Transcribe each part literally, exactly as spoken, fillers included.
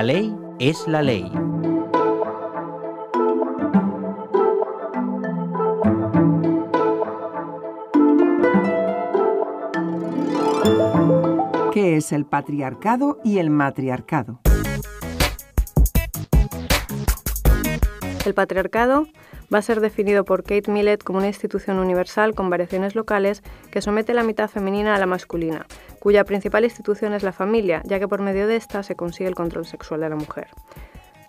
La ley es la ley. ¿Qué es el patriarcado y el matriarcado? El patriarcado va a ser definido por Kate Millett como una institución universal con variaciones locales que somete la mitad femenina a la masculina, cuya principal institución es la familia, ya que por medio de esta se consigue el control sexual de la mujer.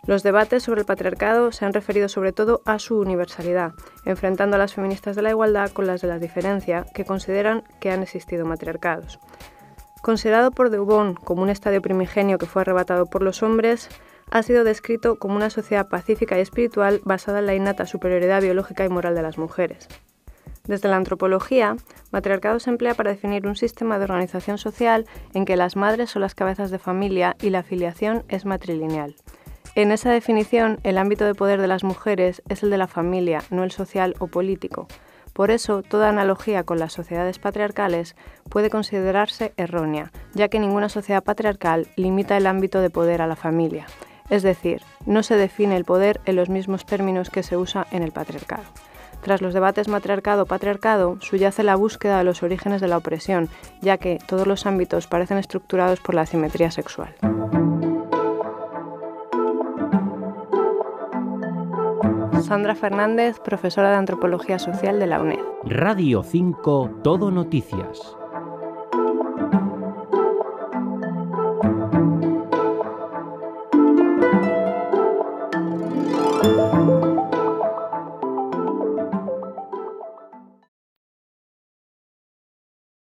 Los debates sobre el patriarcado se han referido sobre todo a su universalidad, enfrentando a las feministas de la igualdad con las de la diferencia, que consideran que han existido matriarcados. Considerado por D'Eaubonne como un estadio primigenio que fue arrebatado por los hombres, ha sido descrito como una sociedad pacífica y espiritual basada en la innata superioridad biológica y moral de las mujeres. Desde la antropología, matriarcado se emplea para definir un sistema de organización social en que las madres son las cabezas de familia y la filiación es matrilineal. En esa definición, el ámbito de poder de las mujeres es el de la familia, no el social o político. Por eso, toda analogía con las sociedades patriarcales puede considerarse errónea, ya que ninguna sociedad patriarcal limita el ámbito de poder a la familia. Es decir, no se define el poder en los mismos términos que se usa en el patriarcado. Tras los debates matriarcado-patriarcado, subyace la búsqueda de los orígenes de la opresión, ya que todos los ámbitos parecen estructurados por la asimetría sexual. Sandra Fernández, profesora de Antropología Social de la U N E D. Radio cinco, Todo Noticias.